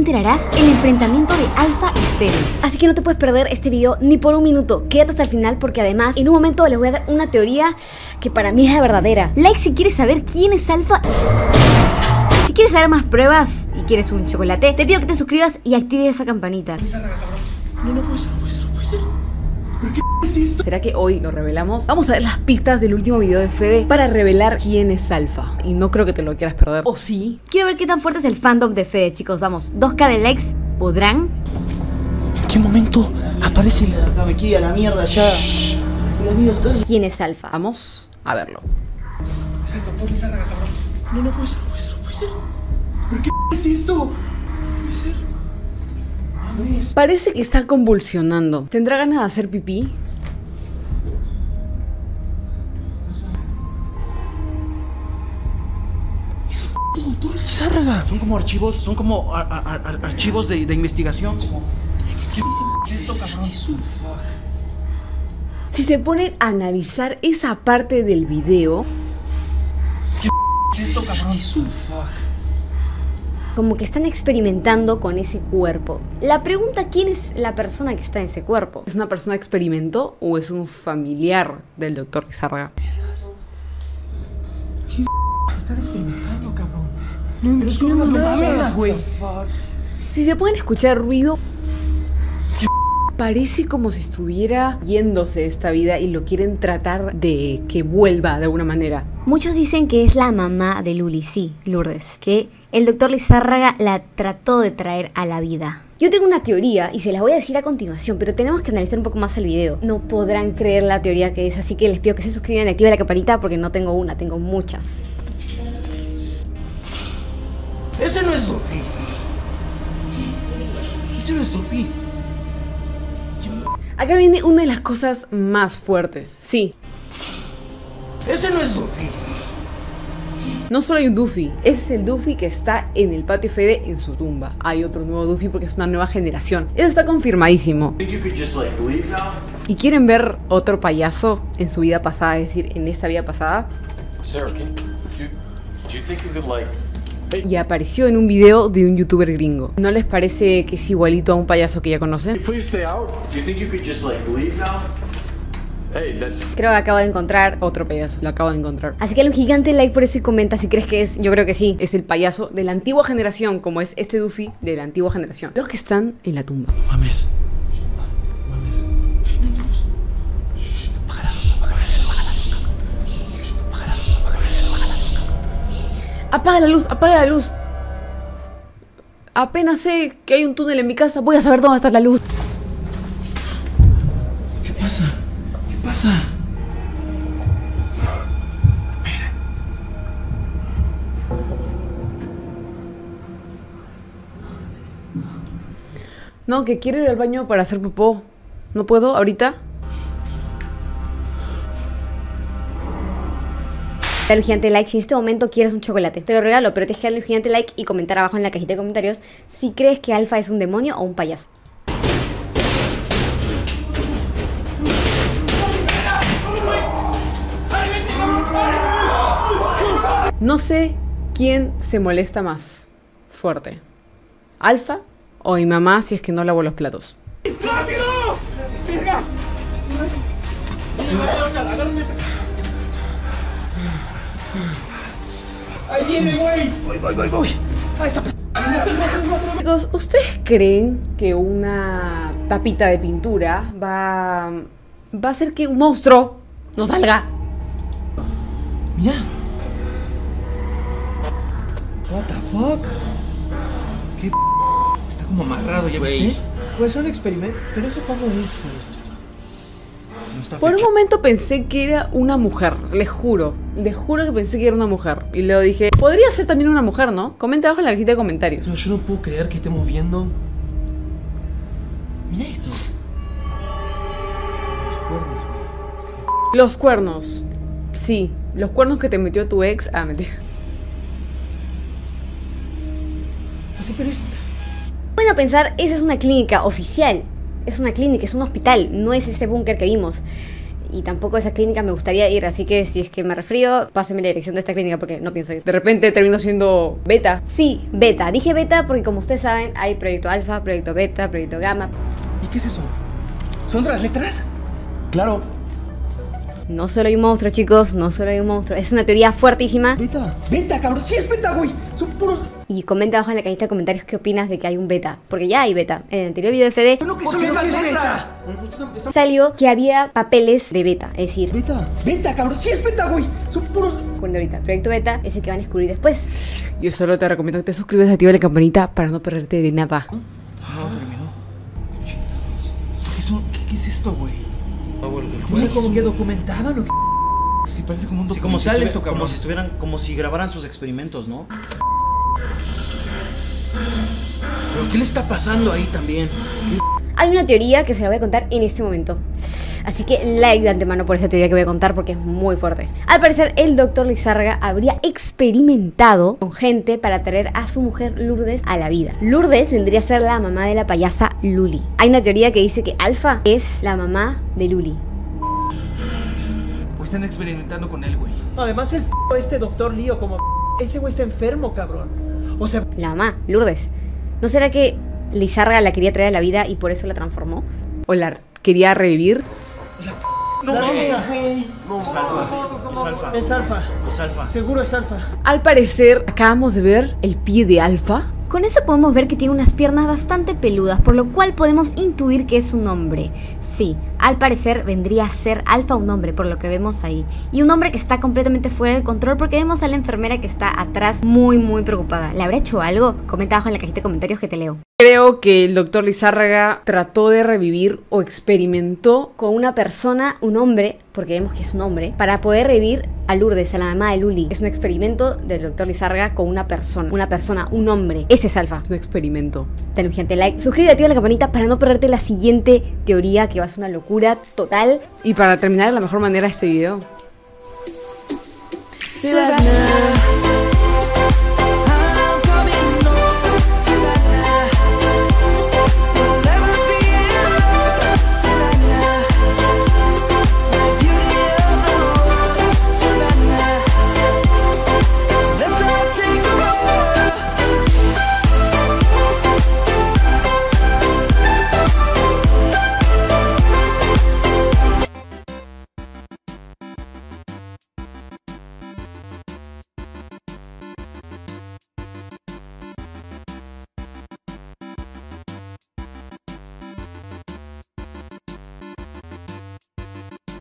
enterarás el enfrentamiento de Alfa y Fede. Así que no te puedes perder este video ni por un minuto. Quédate hasta el final porque además en un momento les voy a dar una teoría que para mí es la verdadera. Like si quieres saber quién es Alfa. Si quieres saber más pruebas y quieres un chocolate, te pido que te suscribas y actives esa campanita. No puede ser, no puede ser, no puede ser. ¿Por qué es esto? ¿Será que hoy lo revelamos? Vamos a ver las pistas del último video de Fede para revelar quién es Alfa. Y no creo que te lo quieras perder. ¿O sí? Quiero ver qué tan fuerte es el fandom de Fede, chicos. Vamos, 2K de likes. ¿Podrán? ¿En qué momento aparece la mequilla, a la mierda ya? ¿Quién es Alfa? Vamos a verlo. Es el doctor Lizárraga, cabrón. No puede ser, no puede ser, no puede ser. ¿Por qué es esto? Parece que está convulsionando. ¿Tendrá ganas de hacer pipí? Es el doctor Lizárraga. Son como archivos, archivos de investigación. ¿Qué es esto, cabrón? Si se ponen a analizar esa parte del video. ¿Qué es esto, cabrón? Es un fuck. Como que están experimentando con ese cuerpo. La pregunta, ¿quién es la persona que está en ese cuerpo? ¿Es una persona que experimentó o es un familiar del doctor Lizárraga? ¿Qué están experimentando, cabrón? No entiendo nada, güey. Si se pueden escuchar ruido, parece como si estuviera yéndose de esta vida y lo quieren tratar de que vuelva de alguna manera. Muchos dicen que es la mamá de Luli, sí, Lourdes, que el doctor Lizárraga la trató de traer a la vida. Yo tengo una teoría y se las voy a decir a continuación, pero tenemos que analizar un poco más el video. No podrán creer la teoría que es, así que les pido que se suscriban y activen la campanita porque no tengo una, tengo muchas. Ese no es Dofi. Ese no es Dofi. Acá viene una de las cosas más fuertes, sí. Ese no es Dofi. No solo hay un Doofy, ese es el Doofy que está en el patio Fede en su tumba. Hay otro nuevo Doofy porque es una nueva generación. Eso está confirmadísimo. ¿Y quieren ver otro payaso en su vida pasada? Es decir, en esta vida pasada. Y apareció en un video de un youtuber gringo. ¿No les parece que es igualito a un payaso que ya conocen? Creo que acabo de encontrar otro payaso. Lo acabo de encontrar. Así que dale un gigante like por eso y comenta si crees que es. Yo creo que sí. Es el payaso de la antigua generación, como es este Doofy de la antigua generación. Los que están en la tumba. No mames. No mames. Apaga la luz, apaga la luz, apaga la luz, apaga la luz, apaga la luz, apaga la luz, apaga la luz, apaga la luz. Apenas sé que hay un túnel en mi casa, voy a saber dónde está la luz. ¿Qué pasa? ¿Qué pasa? No, que quiero ir al baño para hacer popó. ¿No puedo ahorita? Dale un gigante like si en este momento quieres un chocolate. Te lo regalo, pero tienes que darle un gigante like y comentar abajo en la cajita de comentarios si crees que Alfa es un demonio o un payaso. No sé quién se molesta más fuerte, Alfa o mi mamá si es que no lavo los platos. ¡Rápido! ¡Verga! ¡Ahí viene, güey! ¡Voy! ¡Ahí está! Chicos, ¿ustedes creen que una tapita de pintura va a hacer que un monstruo no salga? Mira. What the fuck? ¿Qué p... Está como amarrado, ¿ya viste? Pues un experimento, pero eso cómo es. Por un momento pensé que era una mujer, les juro que pensé que era una mujer. Y luego dije, podría ser también una mujer, ¿no? Comenta abajo en la cajita de comentarios. No, yo no puedo creer que estemos viendo. Mira esto. Los cuernos. Sí, los cuernos que te metió tu ex. Ah, mentira. Bueno, a pensar, esa es una clínica oficial. Es una clínica, es un hospital. No es ese búnker que vimos. y tampoco a esa clínica me gustaría ir, así que si es que me resfrío, páseme la dirección de esta clínica porque no pienso ir. De repente termino siendo beta. Sí, beta. Dije beta porque como ustedes saben hay proyecto alfa, proyecto beta, proyecto gamma. ¿Y qué es eso? ¿Son otras letras? Claro. No solo hay un monstruo, chicos, no solo hay un monstruo. Es una teoría fuertísima. Beta, beta, cabrón, sí es beta, güey. Son puros... Y comenta abajo en la cajita de comentarios qué opinas de que hay un beta. Porque ya hay beta. En el anterior video de Fede salió que había papeles de beta. Es decir, beta, beta, cabrón, sí es beta, güey. Son puros... Cuando ahorita, proyecto beta es el que van a descubrir después. Yo solo te recomiendo que te suscribas y activas la campanita para no perderte de nada. ¿Qué es esto, güey? No sé cómo que documentaban o qué. Sí, parece como un documento. Sí, como tal esto, cabrón. Como si grabaran sus experimentos, ¿no? ¿Pero qué le está pasando ahí también? Hay una teoría que se la voy a contar en este momento. Así que like de antemano por esa teoría que voy a contar porque es muy fuerte. Al parecer, el doctor Lizárraga habría experimentado con gente para traer a su mujer Lourdes a la vida. Lourdes vendría a ser la mamá de la payasa Luli. Hay una teoría que dice que Alfa es la mamá de Luli. Pues están experimentando con él, güey. Además, el este doctor Lío, como ese güey está enfermo, cabrón. O sea, la mamá, Lourdes. ¿No será que Lizárraga la quería traer a la vida y por eso la transformó? ¿O la quería revivir? No, no, es alfa. Es alfa. Es alfa. Seguro es alfa. Al parecer, acabamos de ver el pie de alfa. Con eso podemos ver que tiene unas piernas bastante peludas, por lo cual podemos intuir que es un hombre. Sí, al parecer vendría a ser alfa un hombre, por lo que vemos ahí. Y un hombre que está completamente fuera del control, porque vemos a la enfermera que está atrás muy, muy preocupada. ¿Le habrá hecho algo? Comenta abajo en la cajita de comentarios que te leo. Creo que el doctor Lizárraga trató de revivir o experimentó con una persona, un hombre, porque vemos que es un hombre, para poder revivir a Lourdes, a la mamá de Luli. Es un experimento del doctor Lizárraga con una persona, un hombre. Ese es alfa. Es un experimento. Dale un gigante like, suscríbete, activa la campanita para no perderte la siguiente teoría que va a ser una locura total. Y para terminar de la mejor manera este video.